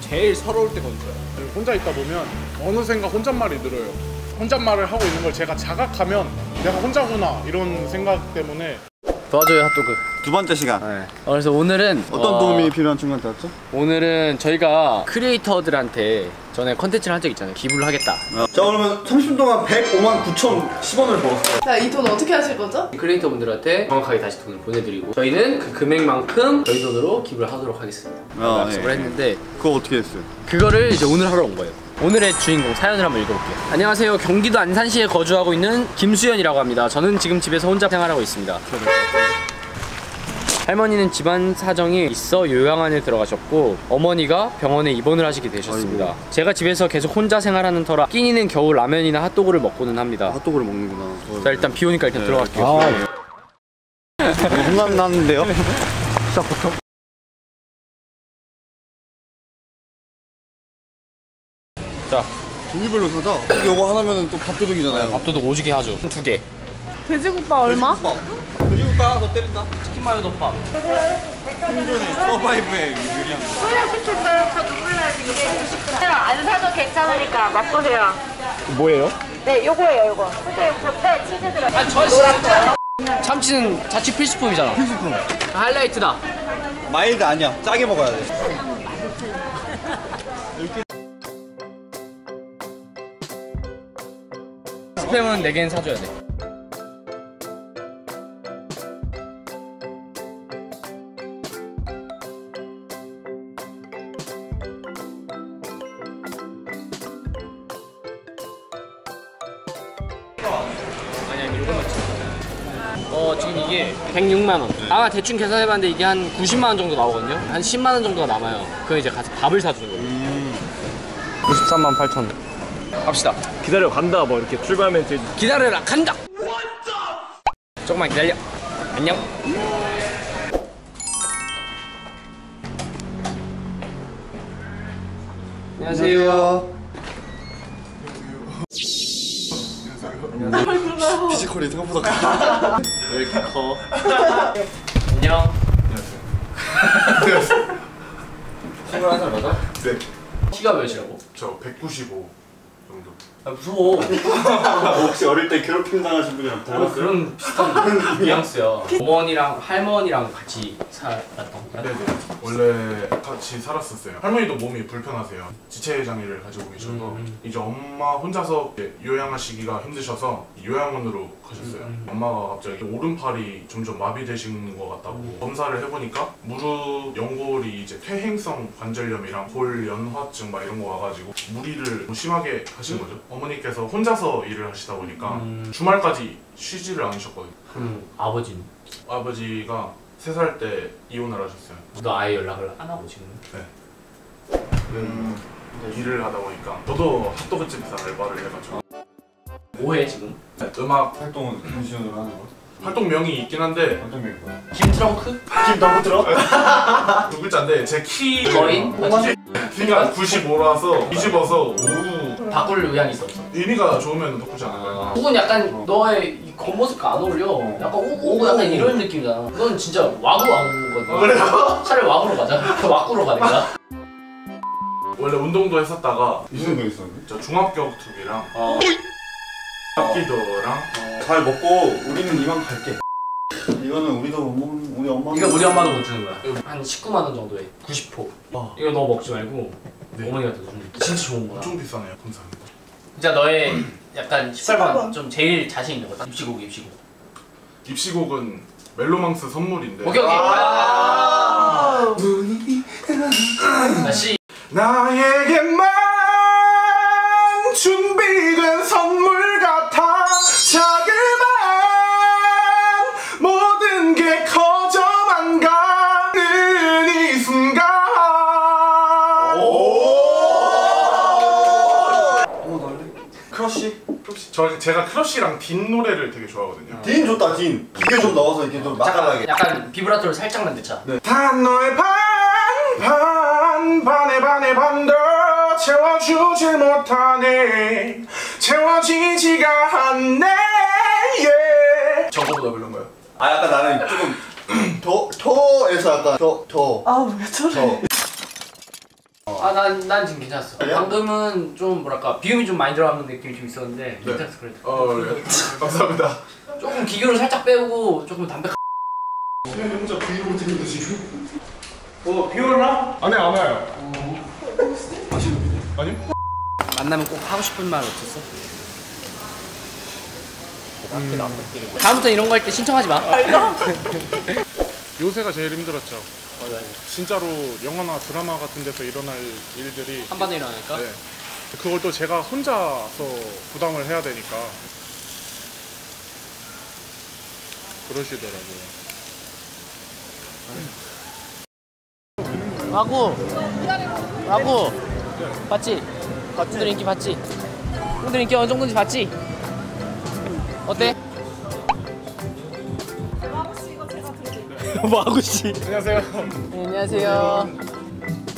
제일 서러울 때가 언제야? 혼자 있다 보면 어느샌가 혼잣말이 늘어요. 혼잣말을 하고 있는 걸 제가 자각하면 내가 혼자구나 이런 생각 때문에. 도와줘요 핫도그. 두 번째 시간. 네. 그래서 오늘은 어떤 도움이 필요한 중간이었죠? 오늘은 저희가 크리에이터들한테 전에 컨텐츠를 한 적 있잖아요. 기부를 하겠다. 자, 그러면 30분 동안 1,059,010원을 벌었어요. 자, 이 돈 어떻게 하실 거죠? 크리에이터 분들한테 정확하게 다시 돈을 보내드리고 저희는 그 금액만큼 저희 돈으로 기부를 하도록 하겠습니다. 약속을 했는데 그거 어떻게 했어요? 그거를 이제 오늘 하러 온 거예요. 오늘의 주인공 사연을 한번 읽어볼게요. 안녕하세요. 경기도 안산시에 거주하고 있는 김수현이라고 합니다. 저는 지금 집에서 혼자 생활하고 있습니다. 할머니는 집안 사정이 있어 요양원에 들어가셨고 어머니가 병원에 입원을 하시게 되셨습니다. 아이고. 제가 집에서 계속 혼자 생활하는 터라 끼니는 겨우 라면이나 핫도그를 먹고는 합니다. 핫도그를 먹는구나. 자, 일단 비 오니까 일단 들어갈게요. 혼남 나는데요? 시작부터? 자, 종류별로 사자. 이거 하나면 또 밥도둑이잖아요. 밥도둑 오지게 하죠. 두 개. 돼지국밥 얼마? 돼지국밥 너 때린다. 치킨 마요 덮밥. 충전이 서바이브에 유리한 거. 소야 시켰어요. 저 눈물 나지. 이게 안 사도 괜찮으니까 맛보세요. 뭐예요? 네, 요거예요, 요거. 근데 겉에 치즈 들어. 아, 저 진짜. 참치는 자칫 필수품이잖아. 필수품. 하이라이트다. 마일드 아니야. 짜게 먹어야 돼. 스팸은 4개는 사줘야 돼. 아니야, 이거만 찍어. 지금 이게 106만 원. 아까 대충 계산해봤는데 이게 한 90만 원 정도 나오거든요. 한 10만 원 정도가 남아요. 그럼 이제 같이 밥을 사주는 거예요. 938,000원. 갑시다. 기다려 간다 뭐 이렇게 출발하면 되지. 기다려라 간다. 조금만 기다려. 안녕. 안녕하세요. 안녕하세요. 피지컬이 생각보다 커. 왜 이렇게 커? 안녕. 안녕하세요. 21살 맞아? 네. 키가 몇이라고? 저 195. 정도. 아, 무서워. 혹시 어릴 때 괴롭힘 당하신 분이랑 닮았어요? 그런 비슷한 뉘앙스야. 어머니랑 할머니랑 같이 살았던 건가요? 네네. 원래 같이 살았었어요. 할머니도 몸이 불편하세요. 지체장애를 가지고 계셔서 이제 엄마 혼자서 요양하시기가 힘드셔서 요양원으로 가셨어요. 엄마가 갑자기 오른팔이 점점 마비되시는 것 같다고 검사를 해보니까 무릎 연골이 이제 퇴행성 관절염이랑 골연화증 막 이런 거 와가지고 무리를 심하게 하신 거죠. 어머니께서 혼자서 일을 하시다 보니까 주말까지 쉬지를 않으셨거든요. 아버지는? 아버지가 3살 때 이혼을 하셨어요. 너 아예 연락을 안 하고 지금? 네. 일을 하다 보니까 저도 핫도그집에서 알바를 해가지고. 뭐해 지금? 네, 음악 활동은 전신으로 하는 거? 활동명이 있긴 한데. 활동명이 뭐야? 김트렁크? 김덩크트렁크? 두 글자인데 제 키... 거인? 키가 95라서 뒤집어서 오후 바꿀 의향이 있었죠. 의미가 좋으면 바꾸지 않을까요? 혹은 약간 너의 이 겉모습과 안 어울려. 약간 오고 약간 이런 느낌이잖아. 넌 진짜 와구와구거든. 그래요? 차라리 와구로 가자. 와구로 가니까. 원래 운동도 했었다가 무슨 운동 했었는데? 저 중합격투기랑 합기도랑 잘 먹고 우리는 이만 갈게. 이거는 우리도 못 먹는, 우리 엄마. 이거 우리 엄마도 못 주는 거야. 한 19만 원 정도에 90포. 이거 너 먹지 말고 네. 어머니한테 좀. 진짜 좋은 거야. 엄청 비싸네요. 감사합니다. 진짜 너의 약간 식사가 좀 제일 자신 있는 거다. 입시곡, 입시곡. 입시곡은 멜로망스 선물인데. 오케이 오케이. 다시. 나에게만 준비된 선물 같아. 제가 크러쉬랑 딘 노래를 되게 좋아하거든요. 딘 좋다, 딘. 이게 좀 넣어서 이렇게 좀 맛깔나게. 약간 비브라토를 살짝만 넣자. 네. 단 너의 반의 반도 채워주질 못하네. 채워지지가 않네. 예. 저거보다 별론가요? 아, 약간 나는 조금 토에서 약간 토. 아, 왜 저래? 아, 난 지금 괜찮았어. 그래요? 방금은 좀 뭐랄까 비음이 좀 많이 들어가는 느낌이 좀 있었는데 네. 괜찮았어 그래도. 그래. 감사합니다. 조금 기교를 살짝 빼고 조금 담백한. 그냥 혼자 브이로그 찍는데 지금. 비 오나? 아니 안 와요. 아니? 만나면 꼭 하고 싶은 말 없었어? 다음부터 이런 거 할 때 신청하지 마. 요새가 제일 힘들었죠. 맞아요. 진짜로 영화나 드라마 같은 데서 일어날 일들이 한반에 일어나니까? 네. 그걸 또 제가 혼자서 부담을 해야 되니까 그러시더라고요. 와구 네. 봤지? 형들 인기 봤지? 형들 인기 어느 정도인지 봤지? 어때? 와구씨 이거 제가 들고 와구씨 안녕하세요. 네, 안녕하세요.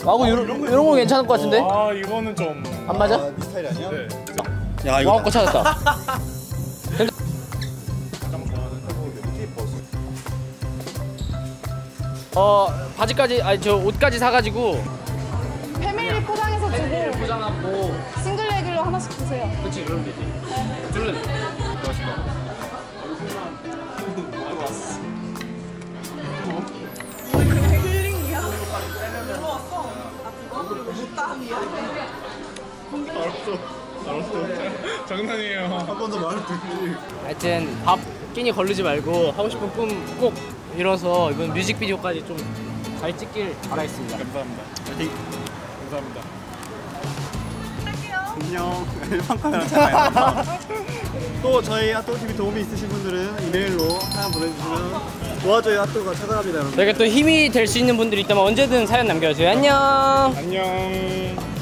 와구 이런 거 괜찮을 것 같은데? 아 이거는 좀 안 맞아? 아, 네 스타일 아니야? 네. 야 이거 와구 거 찾았다. 바지까지 아니 저 옷까지 사가지고 패밀리 포장해서 주고 포장하고 싱글 레귤러 하나씩 주세요. 그렇지 그러면 되지. 둘은 그게 힐링이야. 놀러 왔어. 나 그거 무땀이야. 알았어. 장난이에요. 한 번 더 말을 듣기. 하여튼 밥 끼니 걸리지 말고 하고 싶은 꿈 꼭 이뤄서 이번 뮤직비디오까지 좀 잘 찍길 바라겠습니다. 감사합니다. 파이팅! 감사합니다. 안녕. 일반카메라 또 저희 핫도그TV 도움이 있으신 분들은 이메일로 사연 보내주시면 도와줘요. 핫도그가 찾아갑니다. 여러분. 저희가 또 힘이 될 수 있는 분들이 있다면 언제든 사연 남겨주세요. 안녕. 안녕.